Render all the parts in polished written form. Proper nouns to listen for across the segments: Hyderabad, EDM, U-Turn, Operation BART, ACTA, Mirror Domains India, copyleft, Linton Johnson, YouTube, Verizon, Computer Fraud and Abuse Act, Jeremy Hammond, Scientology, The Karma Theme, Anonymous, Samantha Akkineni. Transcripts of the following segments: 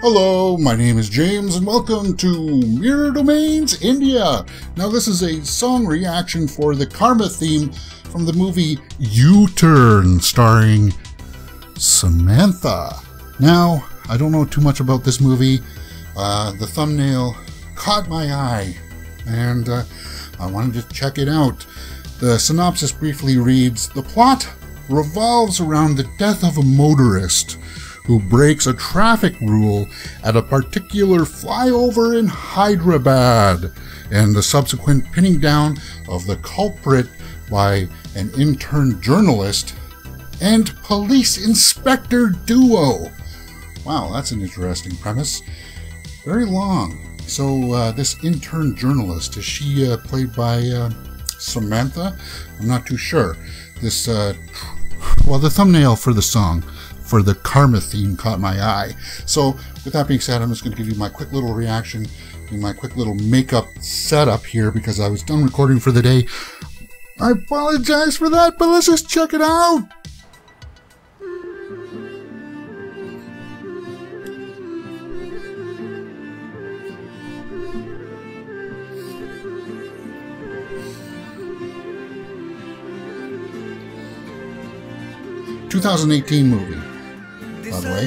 Hello, my name is James and welcome to Mirror Domains India. Now this is a song reaction for the Karma Theme from the movie U-Turn starring Samantha. Now, I don't know too much about this movie. The thumbnail caught my eye and I wanted to check it out. The synopsis briefly reads, "The plot revolves around the death of a motorist who breaks a traffic rule at a particular flyover in Hyderabad, and the subsequent pinning down of the culprit by an intern journalist and police inspector duo." Wow, that's an interesting premise. Very long. So this intern journalist, is she played by Samantha? I'm not too sure. This, well, the thumbnail for the song for the Karma Theme caught my eye. So with that being said, I'm just going to give you my quick little reaction and my quick little makeup setup here because I was done recording for the day. I apologize for that, but let's just check it out. ...2018 movie. By the way.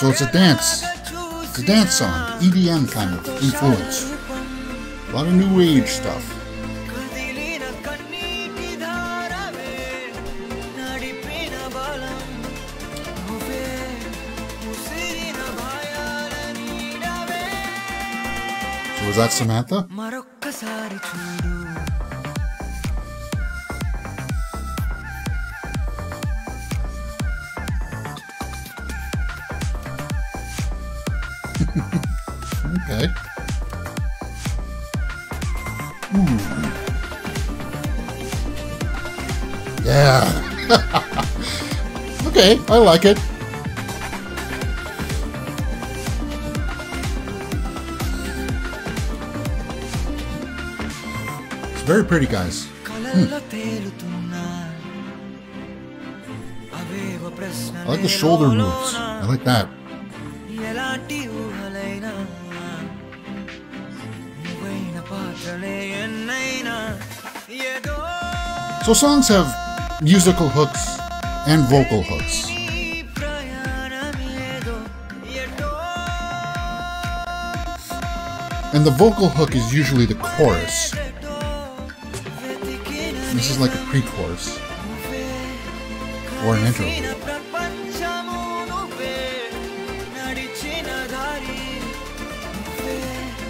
So it's a dance. It's a dance song, EDM kind of influence. A lot of new age stuff. So was that Samantha? Okay. Ooh. Yeah. Okay, I like it. It's very pretty, guys. I like the shoulder moves. I like that. So songs have musical hooks and vocal hooks. And the vocal hook is usually the chorus. This is like a pre-chorus or an intro.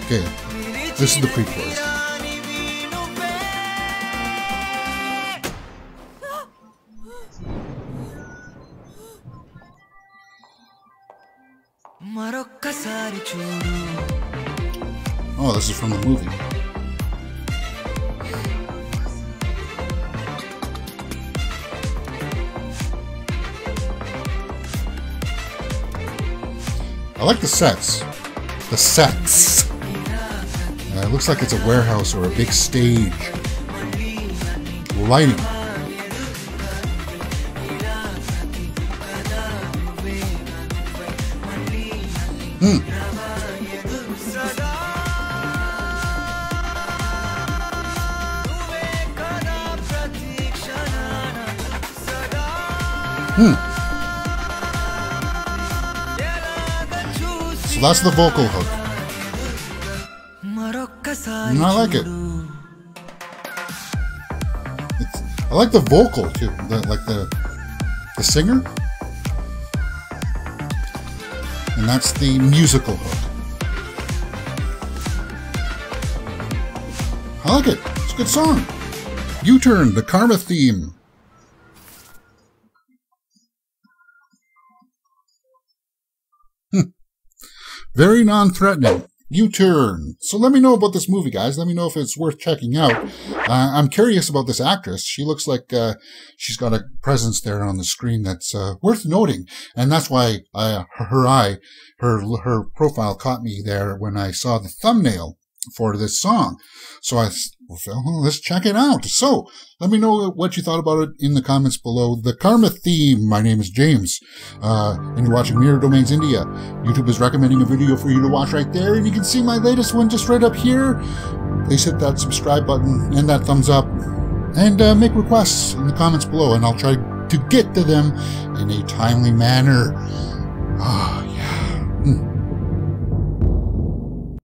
Okay, this is the pre-chorus. Oh, this is from the movie. I like the sets. The sets. It looks like it's a warehouse or a big stage. Lighting. So that's the vocal hook. And I like it. I like the vocal too, like the singer, and that's the musical hook. I like it. It's a good song. U-Turn, the Karma Theme. Very non-threatening. U-Turn. So let me know about this movie, guys. Let me know if it's worth checking out. I'm curious about this actress. She looks like she's got a presence there on the screen that's worth noting. And that's why her profile caught me there when I saw the thumbnail for this song. So I thought, well, let's check it out. So let me know what you thought about it in the comments below. The Karma Theme. My name is James, and you're watching Mirror Domains India. YouTube is recommending a video for you to watch right there, and you can see my latest one just right up here. Please hit that subscribe button and that thumbs up, and make requests in the comments below, and I'll try to get to them in a timely manner. Oh, yeah.